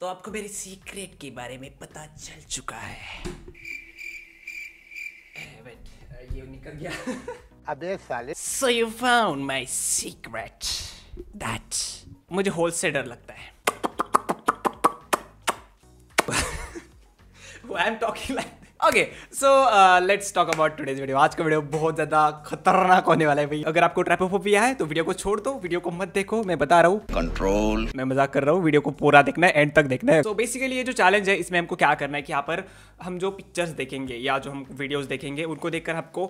तो आपको मेरे सीक्रेट के बारे में पता चल चुका है। वेट, ये निकल गया। अबे साले। So you found my secret. That मुझे होल से डर लगता है। I am talking like that. Okay, so let's talk about today's video. आज का वीडियो बहुत ज़्यादा खतरनाक होने वाला है भाई। अगर आपको ट्रैपोफोबिया है तो वीडियो को छोड़ दो, वीडियो को मत देखो, मैं बता रहा हूँ। कंट्रोल। मैं मजाक कर रहा हूँ, वीडियो को पूरा देखना है, एंड तक देखना है। तो बेसिकली ये जो चैलेंज है इसमें हमको क्या करना है कि यहाँ पर हम जो पिक्चर्स देखेंगे या जो हम वीडियोज देखेंगे उनको देखकर आपको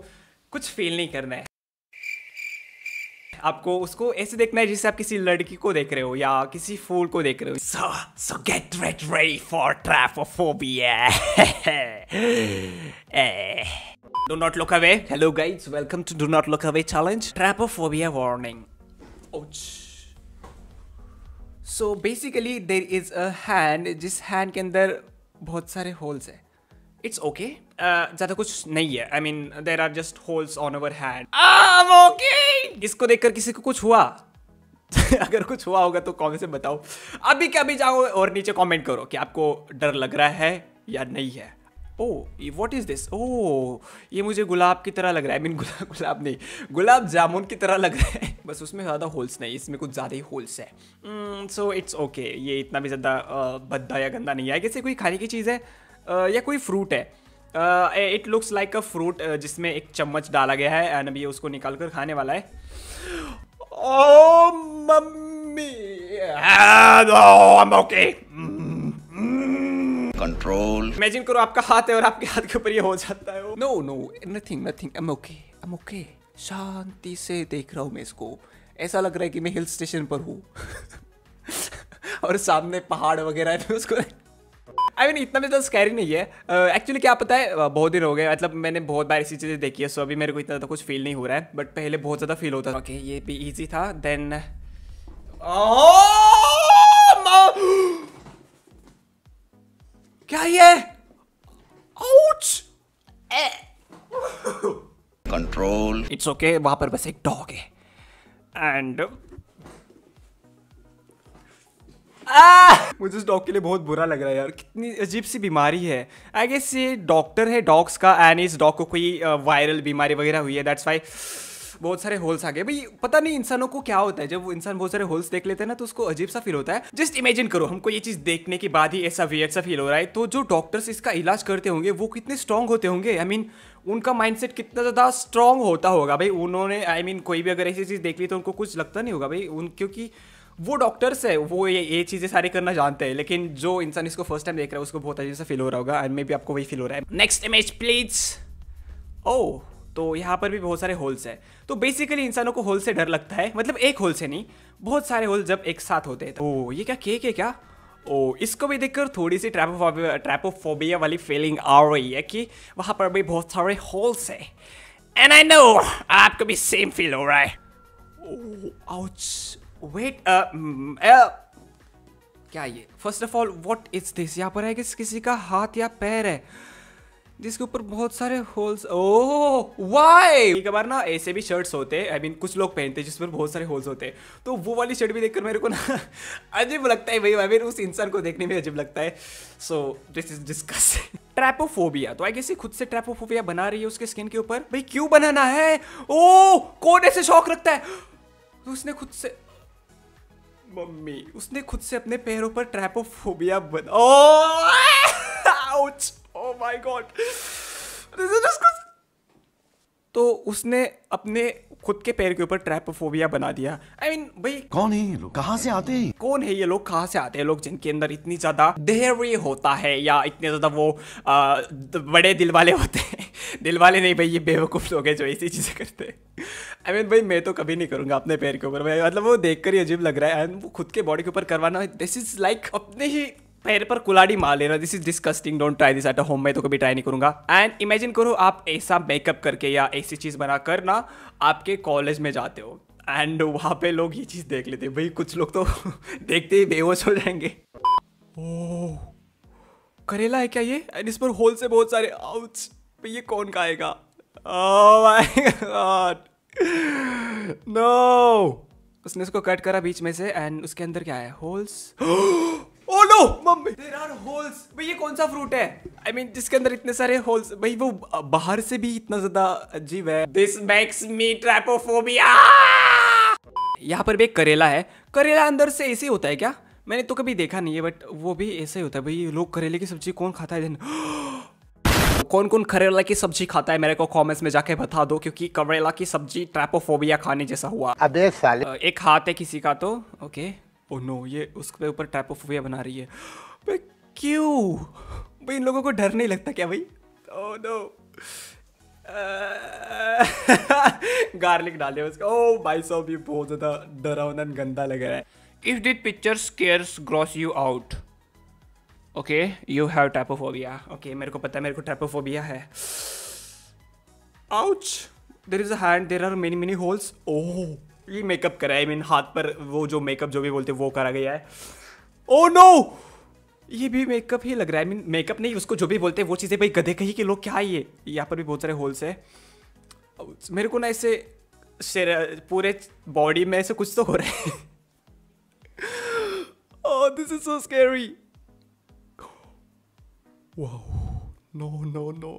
कुछ फील नहीं करना है। आपको उसको ऐसे देखना है जैसे आप किसी लड़की को देख रहे हो या किसी फूल को देख रहे हो। So get ready for trypophobia. Do not look away. Hello guys, welcome to Do Not Look Away challenge. Trypophobia warning. Ouch. So basically there is a hand, जिस hand के अंदर बहुत सारे होल्स है। It's okay. ज़्यादा कुछ नहीं है। I mean there are just holes on our hand. I'm okay. इसको देखकर किसी को कुछ हुआ? अगर कुछ हुआ होगा तो कमेंट से बताओ। अभी के अभी जाओ और नीचे कमेंट करो कि आपको डर लग रहा है या नहीं है। Oh what is this? Oh ये मुझे गुलाब की तरह लग रहा है। I mean गुलाब नहीं, गुलाब जामुन की तरह लग रहा है। बस उसमें ज़्यादा होल्स नहीं, इसमें कुछ ज़्यादा ही होल्स है। So it's okay. ये इतना भी ज़्यादा भद्दा या गंदा नहीं है। जैसे कोई खाने की चीज़ है या कोई फ्रूट है। It looks like a fruit जिसमें एक चम्मच डाला गया है एंड अभी उसको निकाल कर खाने वाला है। Oh mummy okay control. Imagine करो आपका हाथ है और आपके हाथ के ऊपर ये हो जाता है। No no nothing nothing, I am okay, I am okay. शांति से देख रहा हूँ मैं इसको। ऐसा लग रहा है कि मैं हिल स्टेशन पर हूँ और सामने पहाड़ वगैरह है। उसको I mean, इतना ज़्यादा स्कैरी नहीं है एक्चुअली। क्या पता है बहुत दिन हो गए, मतलब मैंने बहुत बार ऐसी चीज़ें देखी है। सो अभी मेरे को इतना ज़्यादा कुछ फील नहीं हो रहा है, बट पहले बहुत ज़्यादा फील होता था। ओके ये भी इजी था। देन क्या ये कंट्रोल? It's okay. वहाँ पर बस एक डॉग है एंड मुझे इस डॉग के लिए बहुत बुरा लग रहा है यार। कितनी अजीब सी बीमारी है। आई गेस ये डॉक्टर है डॉग्स का एंड इस डॉग को कोई वायरल बीमारी वगैरह हुई है। दैट्स वाई बहुत सारे होल्स आ गए भाई। पता नहीं इंसानों को क्या होता है, जब वो इंसान बहुत सारे होल्स देख लेते हैं ना तो उसको अजीब सा फील होता है। जस्ट इमेजिन करो हमको ये चीज़ देखने के बाद ही ऐसा वियर्ड सा फील हो रहा है। तो जो डॉक्टर्स इसका इलाज करते होंगे वो कितने स्ट्रांग होते होंगे। आई मीन उनका माइंडसेट कितना ज़्यादा स्ट्रांग होता होगा भाई। उन्होंने आई मीन कोई भी अगर ऐसी चीज़ देख ली तो उनको कुछ लगता नहीं होगा भाई। क्योंकि वो डॉक्टर्स है, वो ये चीज़ें सारी करना जानते हैं। लेकिन जो इंसान इसको फर्स्ट टाइम देख रहा है उसको बहुत अजीब सा फील हो रहा होगा एंड मे भी आपको वही फील हो रहा है। Next image please. ओह तो यहाँ पर भी बहुत सारे होल्स है। तो बेसिकली इंसानों को होल से डर लगता है, मतलब एक होल से नहीं, बहुत सारे होल जब एक साथ होते हैं। ओह ये क्या केक है क्या? ओह इसको भी देखकर थोड़ी सी ट्रैपोफोबिया वाली फीलिंग आ रही है कि वहाँ पर भी बहुत सारे होल्स है एंड आई नो आपको भी सेम फील हो रहा है। Oh ouch. वेट क्या ये? First of all what is this? यहाँ पर है कि किसी का हाथ या पैर है जिसके ऊपर बहुत सारे होल्स। ओह वाई? एक बार ना ऐसे भी शर्ट्स होते हैं, आई मीन कुछ लोग पहनते हैं जिस पर बहुत सारे होल्स होते हैं। तो वो वाली शर्ट भी देखकर मेरे को ना अजीब लगता है भाई। आई मीन उस इंसान को देखने में अजीब लगता है। So this is discussing trypophobia. तो आई गेस खुद से ट्रैपोफोबिया बना रही है उसके स्किन के ऊपर। भाई क्यों बनाना है? ओह कौन ऐसे शौक रखता है? तो उसने खुद से मम्मी, उसने खुद से अपने पैरों पर ट्रैपोफोबिया बना। Ouch oh my god. तो उसने अपने खुद के पैर के ऊपर ट्रैपोफोबिया बना दिया। आई मीन भाई कौन है ये लोग, कहाँ से आते हैं? कौन है ये लोग, कहाँ से आते हैं लोग जिनके अंदर इतनी ज्यादा धैर्य होता है या इतने ज्यादा वो बड़े दिल वाले होते हैं। दिल वाले नहीं भाई, ये बेवकूफ लोग हैं जो ऐसी चीजें करते हैं। आई मीन भाई मैं तो कभी नहीं करूंगा अपने पैर के ऊपर। मतलब वो देखकर ही अजीब लग रहा है एंड वो खुद के बॉडी के ऊपर करवाना। दिस इज लाइक अपने ही पैर पर कुलाड़ी मार लेना। This is disgusting. Don't try this at home. मैं तो कभी ट्राई नहीं करूंगा। एंड इमेजिन करो आप ऐसा मेकअप करके या ऐसी चीज़ बनाकर ना आपके कॉलेज में जाते हो एंड वहाँ पे लोग ये चीज़ देख लेते हैं। भाई कुछ लोग तो देखते ही बेहोश हो जाएंगे। ओह करेला है क्या ये? एंड इस पर होल से बहुत सारे। आउच भाई ये कौन खाएगा? Oh my god no. उसने इसको कट करा बीच में से एंड उसके अंदर क्या है? Holes. Oh no mummy, there are holes. भाई ये कौन सा फ्रूट है आई मीन जिसके अंदर इतने सारे होल्स? भाई वो बाहर से भी इतना ज्यादा अजीब है। This makes me trypophobia. यहाँ पर भी एक करेला है। करेला अंदर से ऐसे होता है क्या? मैंने तो कभी देखा नहीं है बट वो भी ऐसा ही होता है। भाई लोग करेले की सब्जी कौन खाता है? कौन कौन करेला की सब्जी खाता है मेरे को कमेंट्स में जाके बता दो, क्योंकि करेला की सब्जी ट्रैपोफोबिया खाने जैसा हुआ। अबे साले, एक हाथ है किसी का तो ओके। ओह नो, ये उसके ऊपर ट्रैपोफोबिया बना रही है। भाई क्यों? भाई इन लोगों को डर नहीं लगता क्या भाई? ओह नो, गार्लिक डाले उसका। ओह भाई साहब, ये बहुत ज़्यादा डरावना गंदा लग रहा है। If this picture scares gross you out, okay you have trypophobia. Okay मेरे को पता है, मेरे को ट्रैपोफोबिया है। Ouch, there is a hand, there are many many holes. Oh ये मेकअप करा है, आई मीन हाथ पर वो जो मेकअप जो भी बोलते हैं वो करा गया है। ओह नो, ये भी मेकअप ही लग रहा है, आई मीन मेकअप नहीं, उसको जो भी बोलते हैं वो चीज़ें। भाई गधे कहीं के लोग क्या है ये? यहाँ पर भी बहुत सारे होल्स है। मेरे को ना ऐसे पूरे बॉडी में ऐसे कुछ तो हो रहा है। Oh this is so scary. Wow, no no no,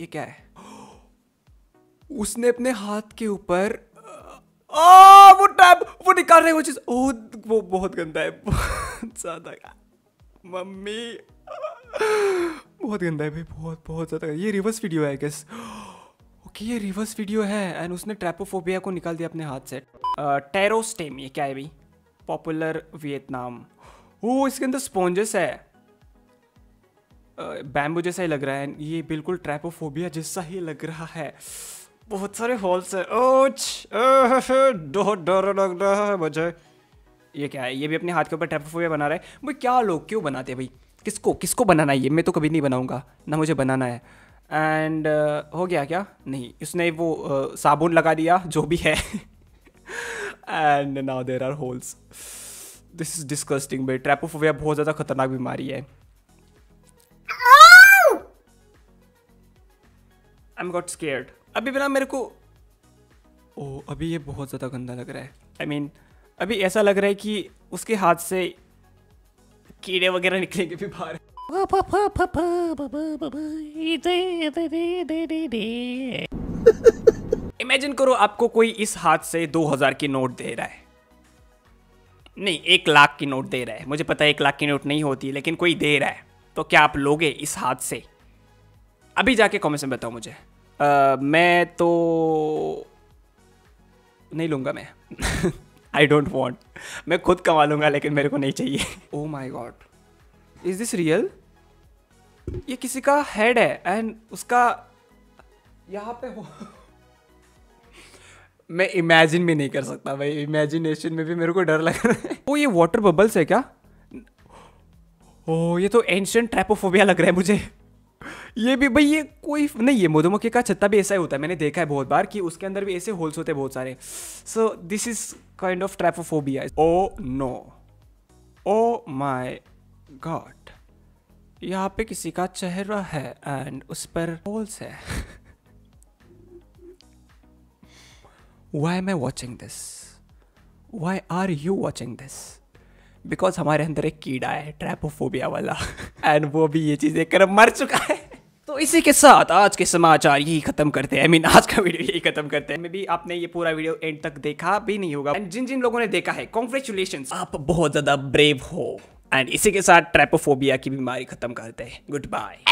ये क्या है? उसने अपने हाथ के ऊपर वो टैब वो निकाल रहे वो चीज। ओह वो बहुत गंदा है, बहुत ज्यादा मम्मी, बहुत गंदा है भाई, बहुत बहुत ज्यादा। ये रिवर्स वीडियो है आई गेस। ओके ये रिवर्स वीडियो है एंड उसने ट्रैपोफोबिया को निकाल दिया अपने हाथ से। टेरोस्टेम, ये क्या है भाई? Popular Vietnam. ओह इसके अंदर स्पॉन्जेस है, बैम्बू जैसा ही लग रहा है। ये बिल्कुल ट्रैपोफोबिया जैसा ही लग रहा है। बहुत सारे हॉल्स है। डर लग रहा है मुझे। ये क्या है? ये भी अपने हाथ के ऊपर ट्रैपोफोबिया बना रहा है। भाई क्या लोग क्यों बनाते हैं भाई? किसको किसको बनाना है ये? मैं तो कभी नहीं बनाऊंगा ना, मुझे बनाना है। एंड हो गया क्या? नहीं, इसने वो साबुन लगा दिया जो भी है। And now there are holes. This is disgusting भाई। ट्रैपोफोबिया बहुत ज़्यादा खतरनाक बीमारी है। आई एम गॉट स्केयर्ड अभी बिना मेरे को। ओह अभी ये बहुत ज़्यादा गंदा लग रहा है। आई मीन अभी ऐसा लग रहा है कि उसके हाथ से कीड़े वगैरह निकलेंगे भी बाहर। इमेजिन करो आपको कोई इस हाथ से 2000 की नोट दे रहा है, नहीं 1 लाख की नोट दे रहा है। मुझे पता है 1 लाख की नोट नहीं होती, लेकिन कोई दे रहा है तो क्या आप लोगे इस हाथ से? अभी जाके कमेंट्स में बताओ मुझे। मैं तो नहीं लूँगा मैं। I don't want. मैं खुद कमा लूँगा लेकिन मेरे को नहीं चाहिए। Oh my god, is this real? ये किसी का हेड है एंड उसका यहाँ पे हो। मैं इमेजिन भी नहीं कर सकता भाई, इमेजिनेशन में भी मेरे को डर लग रहा है। ओह ये वाटर बबल्स है क्या? ओह ये तो एंशिएंट ट्रैपोफोबिया लग रहा है मुझे। ये भी भाई, ये कोई नहीं, ये मधुमक्खी का छत्ता भी ऐसा ही होता है। मैंने देखा है बहुत बार कि उसके अंदर भी ऐसे होल्स होते हैं बहुत सारे। So this is kind of trypophobia. Oh no, oh my god, यहाँ पे किसी का चेहरा है एंड उस पर होल्स है। Why am I watching this? Why are you watching this? Because हमारे अंदर एक कीड़ा है ट्रैपोफोबिया वाला, एंड वो भी ये चीज़ देखकर मर चुका है। तो इसी के साथ आज के समाचार यही खत्म करते हैं। आई मीन आज का वीडियो यही खत्म करते हैं। मे बी आपने ये पूरा वीडियो एंड तक देखा भी नहीं होगा, एंड जिन जिन लोगों ने देखा है कॉन्ग्रेचुलेशंस, आप बहुत ज़्यादा ब्रेव हो। एंड इसी के साथ ट्रैपोफोबिया की बीमारी खत्म करते हैं। Good bye.